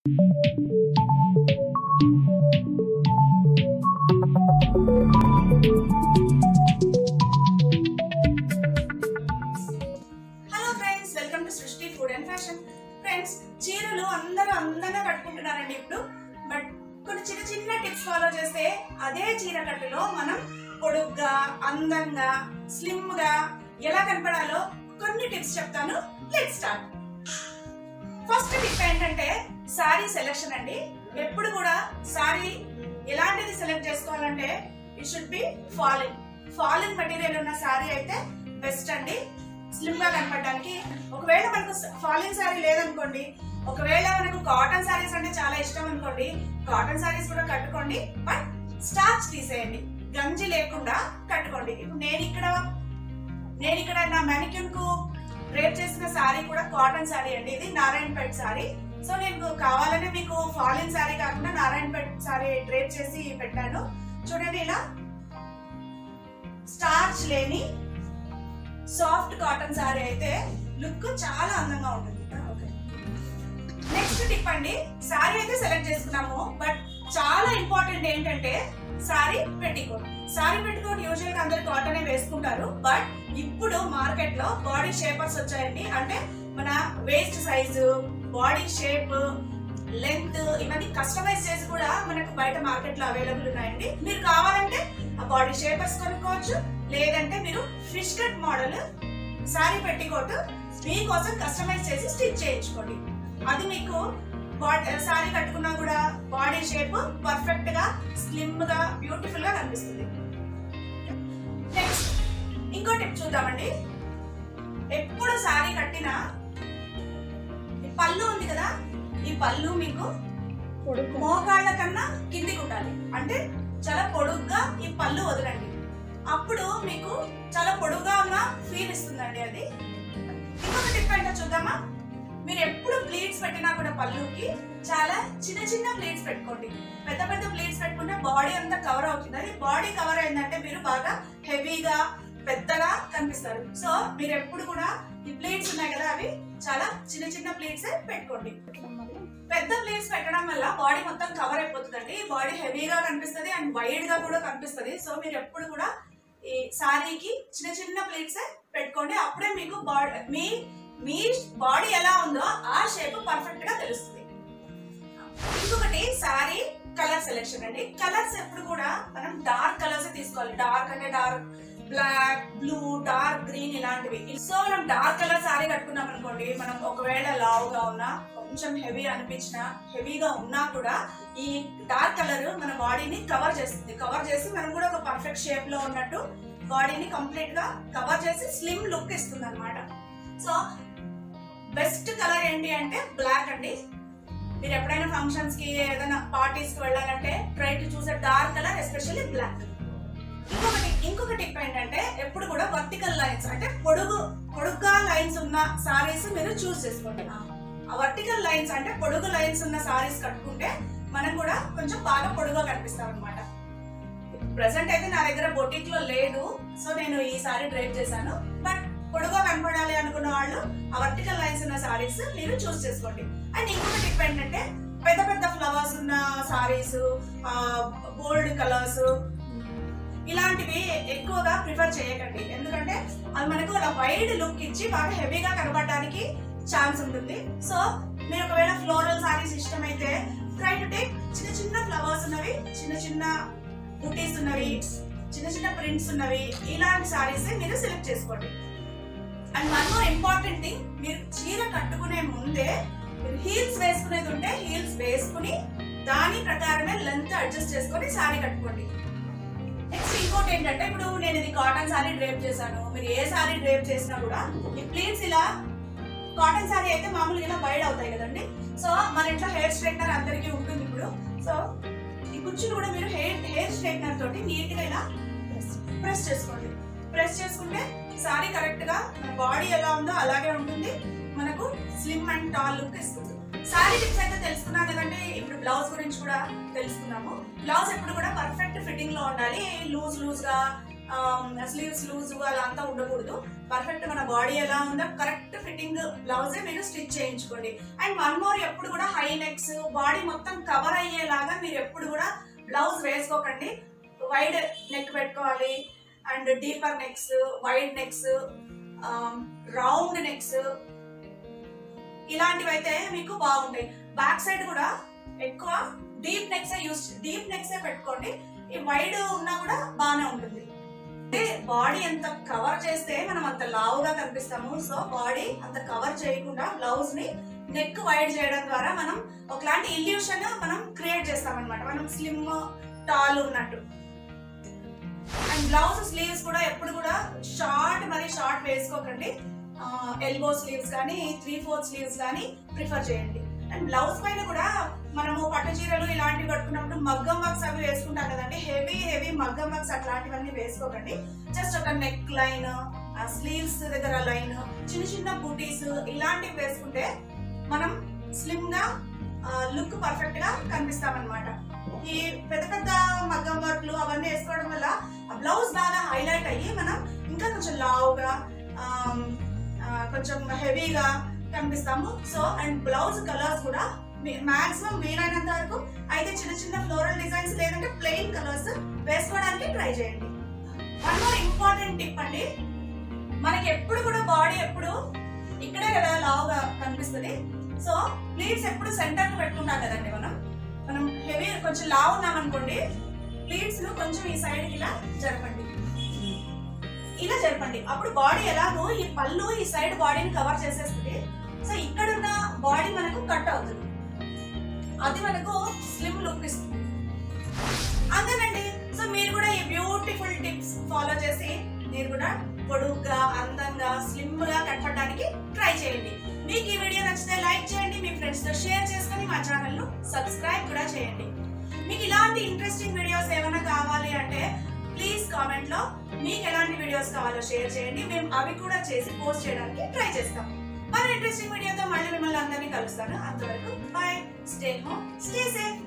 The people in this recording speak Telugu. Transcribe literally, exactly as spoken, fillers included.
Srishti food and fashion friends चीरलु अंदरू अंదంగా కట్టుకుంటున్నారండి ఇప్పుడు బట్ కొన్ని చిన్న చిన్న టిప్స్ ఫాలో చేస్తే అదే చీర కట్టులో మనం పొడుగ్గా అందంగా స్లిమ్ గా ఎలా కనబడాలో కొన్ని టిప్స్ చెప్తాను లెట్స్ స్టార్ట్ ఫస్ట్ టిప్ ఏంటంటే సారీ సెలెక్షన్ అండి ఎప్పుడు కూడా సారీ ఎలాంటిది సెలెక్ట్ చేసుకోవాలంటే it should be falling falling material ఉన్న సారీ అయితే బెస్ట్ అండి స్లిమ్ గా కనబడడానికి ఒకవేళ మనకు ఫాలింగ్ సారీ లేదనుకోండి ఒకవేళ మనకు కాటన్ సారీస్ అంటే చాలా ఇష్టం అనుకోండి కాటన్ సారీస్ కూడా కట్టుకోండి బట్ స్టార్చ్ తీసేయండి గంజి లేకుండా కట్టుకోండి ఇప్పుడు నేను ఇక్కడ నేను ఇక్కడ నా మానిక్యూన్ కు రేప్ చేసిన సారీ కూడా కాటన్ సారీ అండి ఇది నారాయణపేట్ సారీ సో నేను కావాలనే మీకు ఫాలింగ్ సారీ కాకుండా నారాయణపేట్ సారీ డ్రేప్ చేసి పెట్టాను చూడండి ఇలా స్టార్చ్ లేని సాఫ్ట్ కాటన్ సారీ అయితే లుక్ చాలా అందంగా ఉంటుంది ఓకే నెక్స్ట్ టిప్ అండి సారీ అయితే సెలెక్ట్ చేసుకున్నాము బట్ చాలా ఇంపార్టెంట్ ఏంటంటే sari petticoat sari petticoat usual గా అందరూ కాటనే వేసుకుంటారు బట్ ఇప్పుడు మార్కెట్ లో బాడీ షేపర్స్ వచ్చాయండి అంటే మన waist size body shape length ఇవన్నీ కస్టమైజ్ చేసి కూడా మనకు బయట మార్కెట్ లో అవైలబుల్ ఉన్నాయండి మీరు కావాలంటే ఆ బాడీ షేపర్స్ కొనుక్కోవచ్చు లేదంటే మీరు fish cut model sari petticoat మీకోసం కస్టమైజ్ చేసి స్టిచ్ చేయించుకోండి అది మీకు సారీ కట్టుకున్నా కూడా బాడీ షేప్ పర్ఫెక్ట్ గా స్లిమ్ గా బ్యూటిఫుల్ గా కనిపిస్తుంది నెక్స్ట్ ఇంకో టిప్ చూద్దామండి ఎప్పుడు సారీ కట్టినా పళ్ళు ఉంది కదా ఈ పళ్ళు మీకు మోకాళ్ళ కన్నా కిందికి ఉండాలి అంటే చాలా పొడుగ్గా ఈ పళ్ళు వదలండి అప్పుడు మీకు చాలా పొడుగ్గా ఉన్న ఫీల్ ఇస్తుందండి అది ఇంకొక టిప్ ఏంటో చూద్దామా మీరు ఎప్పుడు ప్లేట్స్ పెట్టినా కూడా పళ్ళుకి చాలా చిన్న చిన్న ప్లేట్స్ పెట్టుకోండి పెద్ద పెద్ద ప్లేట్స్ పెట్టుకుంటే బాడీ అంతా కవర్ అవుతుంది అది బాడీ కవర్ అయిందంటే మీరు బాగా హెవీగా పెద్దగా కనిపిస్తారు సో మీరు ఎప్పుడు కూడా ఈ ప్లేట్స్ ఉన్నాయి కదా అవి చాలా చిన్న చిన్న ప్లేట్స్ పెట్టుకోండి పెద్ద ప్లేట్స్ పెట్టడం వల్ల బాడీ మొత్తం కవర్ అయిపోతుందండి బాడీ హెవీగా కనిపిస్తుంది అండ్ వైడ్ గా కూడా కనిపిస్తుంది సో మీరు ఎప్పుడు కూడా ఈ సారీకి చిన్న చిన్న ప్లేట్స్ పెట్టుకోండి అప్పుడే మీకు బాడీ మీ మీ బాడీ ఎలా ఉందో ఆ షేప్ పర్ఫెక్ట్ గా తెలుస్తుంది ఇంకొకటి సారీ కలర్ సెలెక్షన్ అండి కలర్స్ ఎప్పుడు కూడా మనం డార్క్ కలర్స్ తీసుకోవాలి డార్క్ అంటే dark black blue dark green ఇలాంటివి సో మనం డార్క్ కలర్ సారీ కట్టుకున్నాం అనుకోండి మనం ఒకవేళ లావుగా ఉన్నా కొంచెం హెవీ అనిపించినా హెవీగా ఉన్నా కూడా ఈ డార్క్ కలర్ మన బాడీని కవర్ చేస్తుంది కవర్ చేసి మనం కూడా ఒక పర్ఫెక్ట్ షేప్ లో ఉన్నట్టు బాడీని కంప్లీట్ గా కవర్ చేసి స్లిమ్ లుక్ ఇస్తుంది అనమాట సో బెస్ట్ కలర్ ఏంటి అంటే బ్లాక్ అండి మీరు ఎప్పుడైనా ఫంక్షన్స్ కి ఏదైనా పార్టీస్ కి వెళ్ళాలంటే ట్రై టు చూసే డార్క్ కలర్ ఎస్పెషల్లీ బ్లాక్ ఇంకొకటి ఇంకొక టిప్ ఏంటంటే ఎప్పుడు కూడా వర్టికల్ లైన్స్ అంటే పొడుగు పొడుగ్గా లైన్స్ ఉన్న సారీస్ మీరు చూస్ చేసుకోండి ఆ వర్టికల్ లైన్స్ అంటే పొడుగు లైన్స్ ఉన్న సారీస్ కట్టుకుంటే మనం కూడా కొంచెం బాగా పొడుగా కనిపిస్తాం అనమాట ప్రెసెంట్ అయితే నా దగ్గర బొటిక్ లో లేదు సో నేను ఈ సారీ డ్రైవ్ చేశాను బట్ పొడుగా కనపడాలి అనుకున్న వాళ్ళు ఆ వర్టికల్ లైన్స్ ఉన్న సారీస్ మీరు చూస్ చేసుకోండి అండ్ ఇంకొక టిప్ ఏంటంటే పెద్ద పెద్ద ఫ్లవర్స్ ఉన్న సారీస్ బోల్డ్ కలర్స్ ఇలాంటివి ఎక్కువగా ప్రిఫర్ చేయకండి ఎందుకంటే అది మనకు అలా వైడ్ లుక్ ఇచ్చి బాగా హెవీగా కనబడడానికి ఛాన్స్ ఉంటుంది సో మీరు ఒకవేళ ఫ్లోరల్ సారీస్ ఇష్టమైతే ట్రై టు టేక్ చిన్న చిన్న ఫ్లవర్స్ ఉన్నవి చిన్న చిన్న బుటీస్ ఉన్నవి చిన్న చిన్న ప్రింట్స్ ఉన్నవి ఇలాంటి సారీస్ మీరు సెలెక్ట్ చేసుకోండి and one more important thing మీరు చీర కట్టుకునే ముందే మీరు హీల్స్ వేసుకునేది ఉంటే హీల్స్ వేసుకుని దాని ప్రకారమే లెంత్ అడ్జస్ట్ చేసుకుని సారీ కట్టుకోండి నెక్స్ట్ ఇంకోటి ఏంటంటే ఇప్పుడు నేను ఇది కాటన్ సారీ డ్రేప్ చేశాను మీరు ఏ సారీ డ్రేప్ చేసినా కూడా ఈ ప్లీట్స్ ఇలా కాటన్ సారీ అయితే మామూలుగా ఇలా వైడ్ అవుతాయి కదండి సో మన ఇంట్లో హెయిర్ స్ట్రైట్నర్ అందరికీ ఉంటుంది ఇప్పుడు సో ఈ కుర్చీలు కూడా మీరు హెయిర్ హెయిర్ స్ట్రైట్నర్ తోటి నీట్ గా ఇలా ప్రెస్ చేసుకోండి ప్రెస్ చేసుకుంటే సారీ కరెక్ట్ గా మన బాడీ ఎలా ఉందో అలాగే ఉంటుంది మనకు స్లిమ్ అండ్ టాల్ లుక్ ఇస్తుంది సారీ టిప్స్ అయితే తెలుసుకున్నాం కదంటే ఇప్పుడు బ్లౌజ్ గురించి కూడా తెలుసుకున్నాము బ్లౌజ్ ఎప్పుడు కూడా పర్ఫెక్ట్ ఫిట్టింగ్ లో ఉండాలి లూజ్ లూజ్ గా स्लीव्स लूज अलांता उंडकूडदु पर्फेक्ट मन बॉडी एला उंदो करेक्ट फिटिंग ब्लाउज मीरू स्टिच चेयिंचुकोंडि अंड वन मोर एप्पुडु कूडा हाई नेक्स बॉडी मोत्तं कवर अय्येलागा मीरू एप्पुडु कूडा ब्लाउज वेसुकोकंडि वाइड नेक पेट्टुकोवाली and deeper necks wide necks round necks इलांटिवैते मीकु बागुंटायि बैक साइड कूडा एक्कुव deep necks use deep necks पेट्टुकोंडि ई वाइड उन्ना कूडा बाने उंटुंदि बॉडी अंत कवर చేస్తే మనం అంత లావుగా కనిపిస్తాము సో బాడీ అంత కవర్ చేయకుండా బ్లౌజ్ ని నెక్ వైడ్ చేయడం ద్వారా మనం ఒకలాంటి ఇల్యూషన్ మనం క్రియేట్ చేస్తాం అన్నమాట మనం స్లిమ్ టాల్ ఉన్నట్టు అండ్ బ్లౌజ్ స్లీవ్స్ కూడా ఎప్పుడు కూడా షార్ట్ మరి షార్ట్ వేసుకోకండి ఎల్బో స్లీవ్స్ గాని త్రీ ఫోర్త్ స్లీవ్స్ గాని ప్రిఫర్ చేయండి అండ్ బ్లౌజ్ పైన కూడా మనము పట్టు చీరలు ఇలాంటి కట్టుకున్నప్పుడు మగ్గం వర్క్స్ అవి వేసుకుంటాం కదండి హెవీ హెవీ మగ్గం వర్క్స్ అట్లాంటివన్నీ వేసుకోకండి జస్ట్ ఒక నెక్ లైన్ ఆ స్లీవ్స్ దగ్గర లైన్ చిన్న చిన్న బూటీస్ ఇలాంటివి వేసుకుంటే మనం స్లిమ్ గా లుక్ పర్ఫెక్ట్ గా కనిపిస్తాం అన్నమాట ఈ పెద్ద పెద్ద మగ్గం వర్క్లు అవన్నీ వేసుకోవడం వల్ల బ్లౌజ్ బాగా హైలైట్ అయ్యి మనం ఇంకా కొంచెం లావుగా కొంచెం హెవీగా కనిపిస్తాము సో అండ్ బ్లౌజ్ కలర్స్ కూడా మాక్సిమం వీలైనంత వరకు అయితే చిన్న చిన్న ఫ్లోరల్ డిజైన్స్ లేదంటే ప్లెయిన్ కలర్స్ వేసుకోవడానికి ట్రై చేయండి వన్ మోర్ ఇంపార్టెంట్ టిప్ అండి మనకి ఎప్పుడు కూడా బాడీ ఎప్పుడు ఇక్కడే కదా లావుగా కనిపిస్తుంది సో ప్లీట్స్ ఎప్పుడు సెంటర్ కు పెట్టుకుంటాం కదండి మనం మనం హెవీ కొంచెం లావు ఉన్నాం అనుకోండి ప్లీట్స్ ను కొంచెం ఈ సైడ్ ఇలా జరపండి ఇలా జరపండి అప్పుడు బాడీ ఎలాగో ఈ పళ్ళు ఈ సైడ్ బాడీని కవర్ చేసేస్తుంది సో ఇక్కడ ఉన్న బాడీ మనకు కట్ అవుతుంది అది మనకు స్లిమ్ లుక్ ఇస్తుంది అంతేనండి సో మీరు కూడా ఈ బ్యూటిఫుల్ టిప్స్ ఫాలో చేసి మీరు కూడా పొడుగ్గా అందంగా స్లిమ్ గా కట్టడానికి ట్రై చేయండి మీకు ఈ వీడియో నచ్చితే లైక్ చేయండి మీ ఫ్రెండ్స్ తో షేర్ చేసుకొని మా ఛానల్ ను సబ్స్క్రైబ్ కూడా చేయండి మీకు ఇలాంటి ఇంట్రెస్టింగ్ వీడియోస్ ఏమైనా కావాలి అంటే ప్లీజ్ కామెంట్ లో మీకు ఎలాంటి వీడియోస్ కావాలో షేర్ చేయండి మేము అవి కూడా చేసి పోస్ట్ చేయడానికి ట్రై చేస్తాం మరి ఇంట్రెస్టింగ్ వీడియోతో మళ్ళీ మిమ్మల్ని అందరినీ కలుస్తాను అంతవరకు bye stay home stay safe